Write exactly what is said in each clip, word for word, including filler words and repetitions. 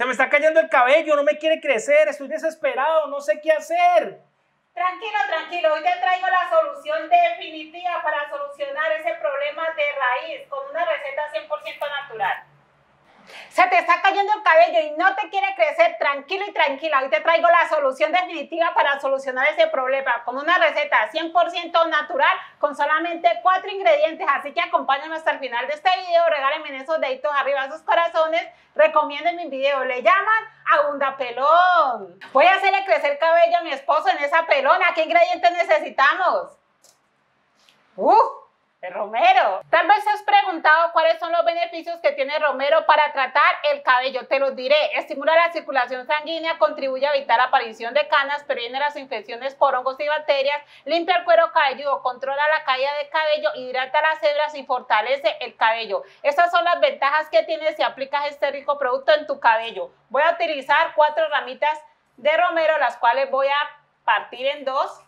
Se me está cayendo el cabello, no me quiere crecer, estoy desesperado, no sé qué hacer. Tranquilo, tranquilo, hoy te traigo la solución definitiva para solucionar ese problema de raíz con una receta cien por ciento natural. Se te está cayendo el cabello y no te quiere crecer, tranquilo y tranquila, hoy te traigo la solución definitiva para solucionar ese problema con una receta cien por ciento natural con solamente cuatro ingredientes, así que acompáñame hasta el final de este video, regálenme esos deditos arriba, esos corazones, recomienden mi video, le llaman Abunda Pelón. Voy a hacerle crecer cabello a mi esposo en esa pelona, ¿qué ingredientes necesitamos? ¡Uf! El romero. Tal vez te has preguntado cuáles son los beneficios que tiene el romero para tratar el cabello. Te los diré. Estimula la circulación sanguínea, contribuye a evitar la aparición de canas, previene las infecciones por hongos y bacterias, limpia el cuero cabelludo, controla la caída de cabello, hidrata las hebras y fortalece el cabello. Estas son las ventajas que tienes si aplicas este rico producto en tu cabello. Voy a utilizar cuatro ramitas de romero, las cuales voy a partir en dos,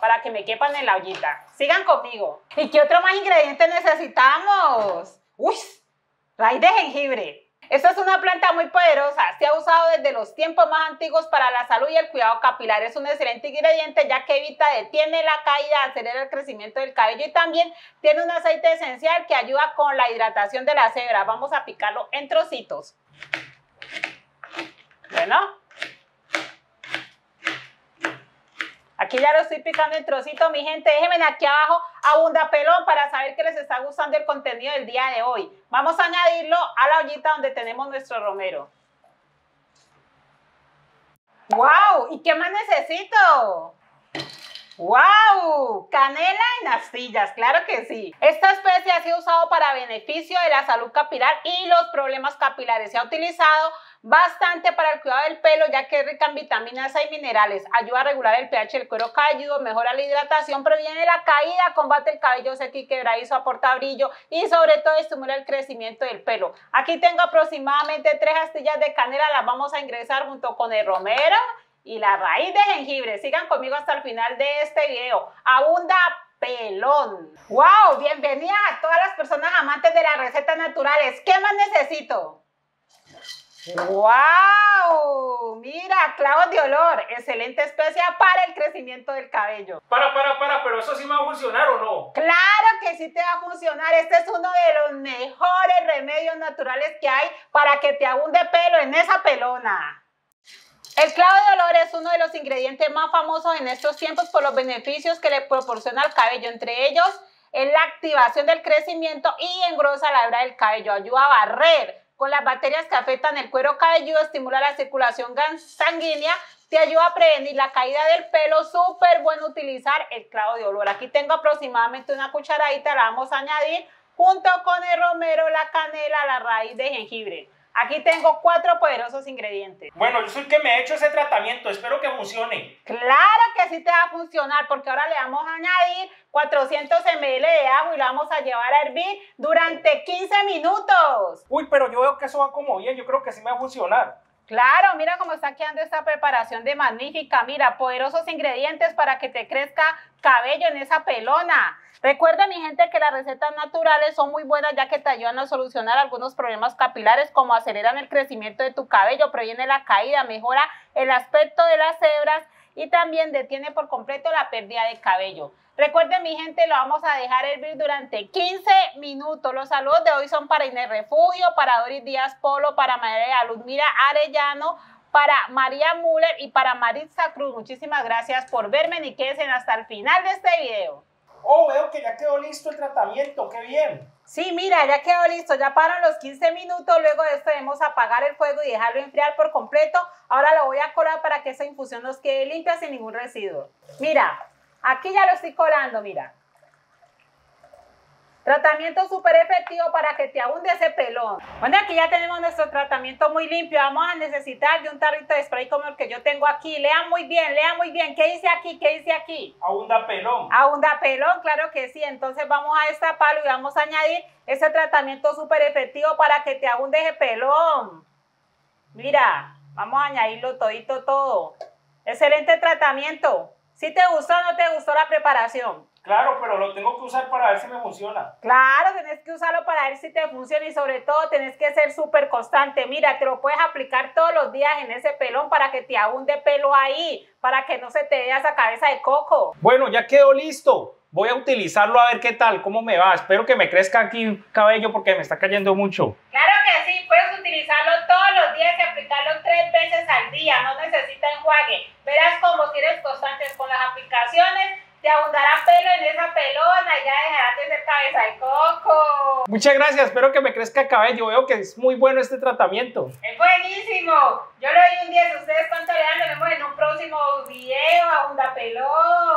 para que me quepan en la ollita. Sigan conmigo. ¿Y qué otro más ingrediente necesitamos? ¡Uy! Raíz de jengibre. Esta es una planta muy poderosa. Se ha usado desde los tiempos más antiguos para la salud y el cuidado capilar. Es un excelente ingrediente ya que evita, detiene la caída, acelera el crecimiento del cabello y también tiene un aceite esencial que ayuda con la hidratación de las hebras. Vamos a picarlo en trocitos. Bueno. Aquí ya lo estoy picando en trocito, mi gente. Déjenme aquí abajo Abunda Pelón para saber que les está gustando el contenido del día de hoy. Vamos a añadirlo a la ollita donde tenemos nuestro romero. ¡Wow! ¿Y qué más necesito? ¡Wow! Canela en astillas, claro que sí. Esta especie ha sido usada para beneficio de la salud capilar y los problemas capilares. Se ha utilizado bastante para el cuidado del pelo ya que es rica en vitaminas A y minerales. Ayuda a regular el pH del cuero cabelludo, mejora la hidratación, previene la caída, combate el cabello seco y quebradizo, aporta brillo y sobre todo estimula el crecimiento del pelo. Aquí tengo aproximadamente tres astillas de canela, las vamos a ingresar junto con el romero y la raíz de jengibre. Sigan conmigo hasta el final de este video. Abunda Pelón. ¡Wow! Bienvenida a todas las personas amantes de las recetas naturales. ¿Qué más necesito? ¡Wow! Mira, clavos de olor. Excelente especia para el crecimiento del cabello. Para, para, para, pero eso sí me va a funcionar o no. Claro que sí te va a funcionar. Este es uno de los mejores remedios naturales que hay para que te abunde pelo en esa pelona. El clavo de olor es uno de los ingredientes más famosos en estos tiempos por los beneficios que le proporciona al cabello. Entre ellos, es la activación del crecimiento y engrosa la hebra del cabello. Ayuda a barrer con las bacterias que afectan el cuero cabelludo, estimula la circulación sanguínea, te ayuda a prevenir la caída del pelo. Súper bueno utilizar el clavo de olor. Aquí tengo aproximadamente una cucharadita, la vamos a añadir junto con el romero, la canela, la raíz de jengibre. Aquí tengo cuatro poderosos ingredientes. Bueno, yo soy el que me he hecho ese tratamiento, espero que funcione. Claro que sí te va a funcionar, porque ahora le vamos a añadir cuatrocientos mililitros de ajo y lo vamos a llevar a hervir durante quince minutos. Uy, pero yo veo que eso va como bien, yo creo que sí me va a funcionar. Claro, mira cómo está quedando esta preparación de magnífica. Mira, poderosos ingredientes para que te crezca cabello en esa pelona. Recuerda, mi gente, que las recetas naturales son muy buenas ya que te ayudan a solucionar algunos problemas capilares como aceleran el crecimiento de tu cabello, previene la caída, mejora el aspecto de las hebras y también detiene por completo la pérdida de cabello. Recuerden, mi gente, lo vamos a dejar hervir durante quince minutos. Los saludos de hoy son para Inés Refugio, para Doris Díaz Polo, para María Luzmira Arellano, para María Müller y para Maritza Cruz. Muchísimas gracias por verme y quédense hasta el final de este video. Oh, veo que ya quedó listo el tratamiento, qué bien. Sí, mira, ya quedó listo, ya pasaron los quince minutos, luego de esto debemos apagar el fuego y dejarlo enfriar por completo. Ahora lo voy a colar para que esa infusión nos quede limpia sin ningún residuo. Mira, aquí ya lo estoy colando, mira. Tratamiento súper efectivo para que te abunde ese pelón. Bueno, aquí ya tenemos nuestro tratamiento muy limpio. Vamos a necesitar de un tarrito de spray como el que yo tengo aquí. Lean muy bien, lean muy bien. ¿Qué dice aquí? ¿Qué dice aquí? Abunda Pelón. Abunda Pelón, claro que sí. Entonces vamos a destaparlo y vamos a añadir ese tratamiento súper efectivo para que te abunde ese pelón. Mira, vamos a añadirlo todito, todo. Excelente tratamiento. ¿Sí te gustó o no te gustó la preparación? Claro, pero lo tengo que usar para ver si me funciona. Claro, tenés que usarlo para ver si te funciona y sobre todo tenés que ser súper constante. Mira, te lo puedes aplicar todos los días en ese pelón para que te abunde pelo ahí, para que no se te dé esa cabeza de coco. Bueno, ya quedó listo. Voy a utilizarlo a ver qué tal, cómo me va. Espero que me crezca aquí un cabello porque me está cayendo mucho. Claro que sí, puedes utilizarlo todos los días y aplicarlo tres veces al día. No necesita enjuague. Verás cómo si eres constante con las aplicaciones. Te abundará pelo en esa pelona y ya dejarás de ser cabeza de coco. Muchas gracias, espero que me crezca cabello. Veo que es muy bueno este tratamiento. Es buenísimo. Yo le doy un diez. ¿Ustedes cuánto le dan? Nos vemos en un próximo video. Abunda pelón.